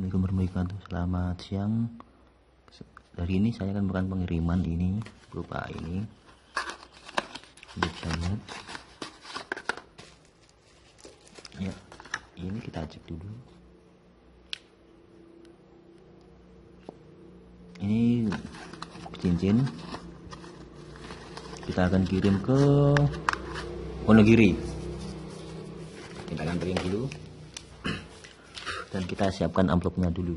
Assalamualaikum warahmatullahi wabarakatuh. Selamat siang. Dari ini saya akan melakukan pengiriman ini berupa ini. Bisa lihat. Ya, ini kita acak dulu. Ini cincin. Kita akan kirim ke Wonogiri. Kita akan kirim dulu. Dan kita siapkan amplopnya dulu.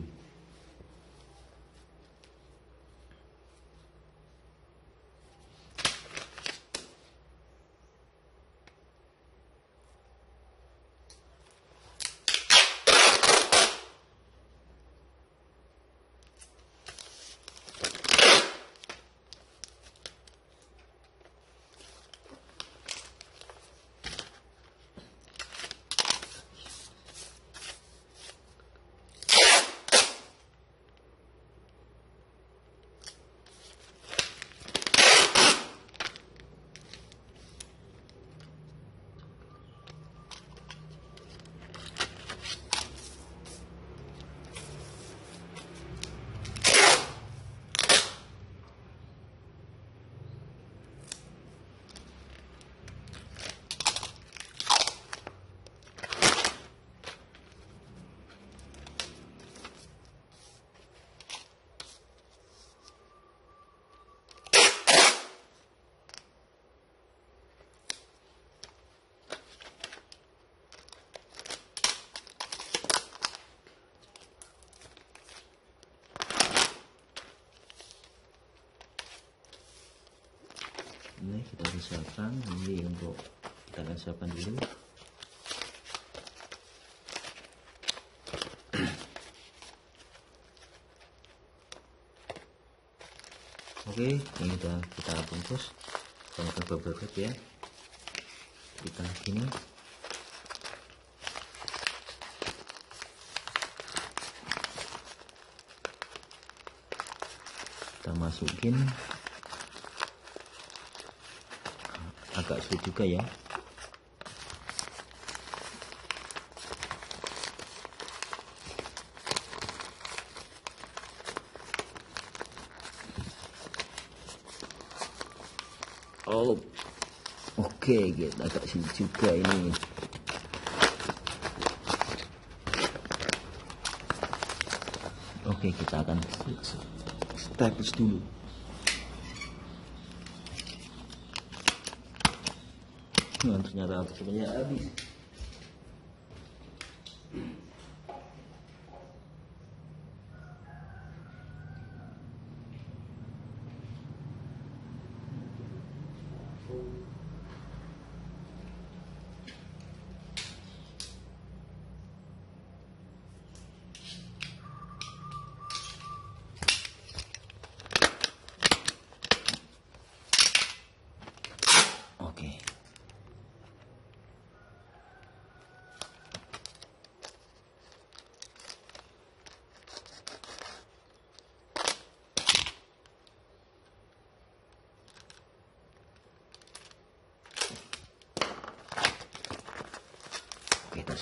Ini kita harus siapkan, ini untuk kita akan siapkan dulu. Oke, ini udah kita bungkus, kita bobot ya, kita gini. Kita masukin. Agak sulit juga ya. Oh, oke, gitu. Agak sulit juga ini. Oke, kita akan staples dulu. Nah, ternyata sebenarnya habis.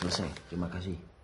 Selesai, terima kasih.